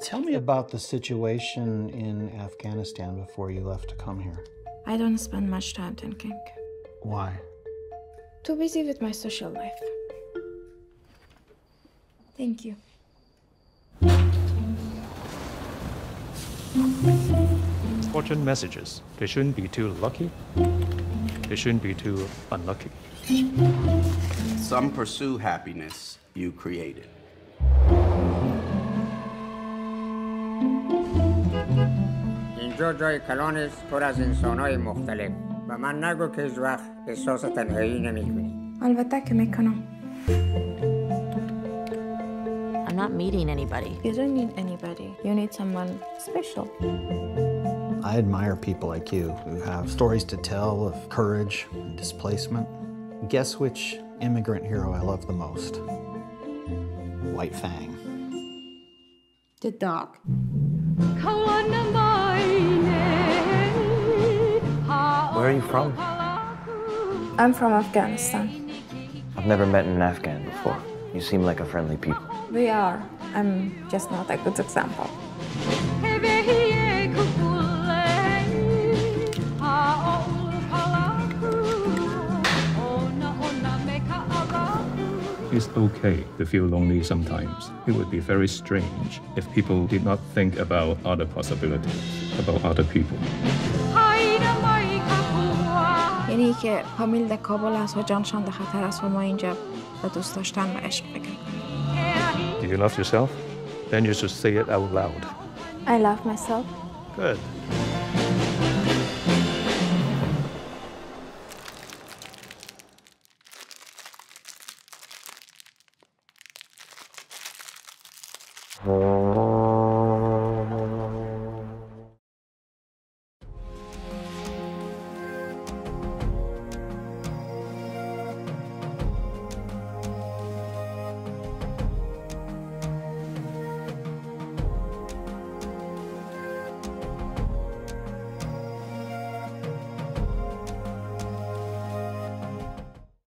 Tell me about the situation in Afghanistan before you left to come here. I don't spend much time thinking. Why? Too busy with my social life. Thank you. Fortune messages. They shouldn't be too lucky. They shouldn't be too unlucky. Some pursue happiness you created. اینجا جای کلان است پر از انسان‌های مختلف و من نگو که هیچ وقت احساس تنهایی نمی‌کنی. البته که می‌کنم. I'm not meeting anybody. You don't need anybody. You need someone special. I admire people like you who have stories to tell of courage and displacement. Guess which immigrant hero I love the most? White Fang. The dog. Where are you from? I'm from Afghanistan. I've never met an Afghan before. You seem like a friendly people. We are. I'm just not a good example. It's okay to feel lonely sometimes. It would be very strange if people did not think about other possibilities, about other people. یعنی که فامیل کابل از و جانشان در خطر است و ما اینجا به دوست داشتن و عشق بگیم. Do you love yourself? Then you should say it out loud. I love myself. Good.